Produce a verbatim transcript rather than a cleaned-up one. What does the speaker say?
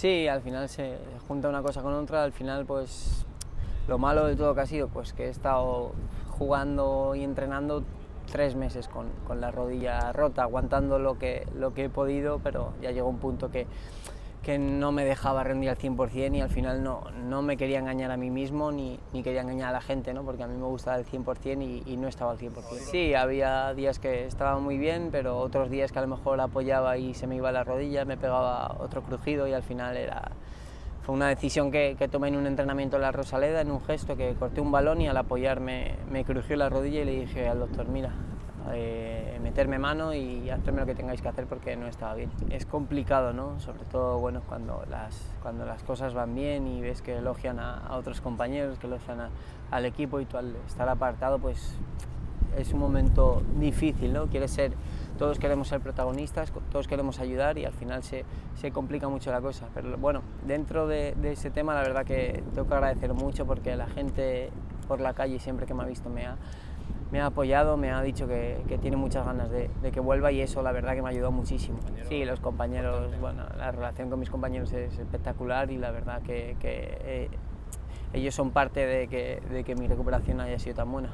Sí, al final se junta una cosa con otra, al final pues lo malo de todo que ha sido pues que he estado jugando y entrenando tres meses con, con la rodilla rota, aguantando lo que, lo que he podido, pero ya llegó un punto que, que no me dejaba rendir al cien por cien y al final no, no me quería engañar a mí mismo ni, ni quería engañar a la gente, ¿no? Porque a mí me gustaba el cien por cien y, y no estaba al cien por cien. Sí, había días que estaba muy bien, pero otros días que a lo mejor apoyaba y se me iba la rodilla, me pegaba otro crujido y al final era... Fue una decisión que, que tomé en un entrenamiento en la Rosaleda, en un gesto que corté un balón y al apoyarme me crujió la rodilla y le dije al doctor, mira, eh, meterme mano y hacerme lo que tengáis que hacer porque no estaba bien. Es complicado, ¿no? Sobre todo bueno, cuando, las, cuando las cosas van bien y ves que elogian a, a otros compañeros, que elogian a, al equipo y tú al estar apartado, pues es un momento difícil, ¿no? Quieres ser... Todos queremos ser protagonistas, todos queremos ayudar y al final se, se complica mucho la cosa. Pero bueno, dentro de, de ese tema la verdad que tengo que agradecer mucho porque la gente por la calle siempre que me ha visto me ha, me ha apoyado, me ha dicho que, que tiene muchas ganas de, de que vuelva y eso la verdad que me ha ayudado muchísimo. Sí, los compañeros, bueno, la relación con mis compañeros es espectacular y la verdad que, que eh, ellos son parte de que, de que mi recuperación haya sido tan buena.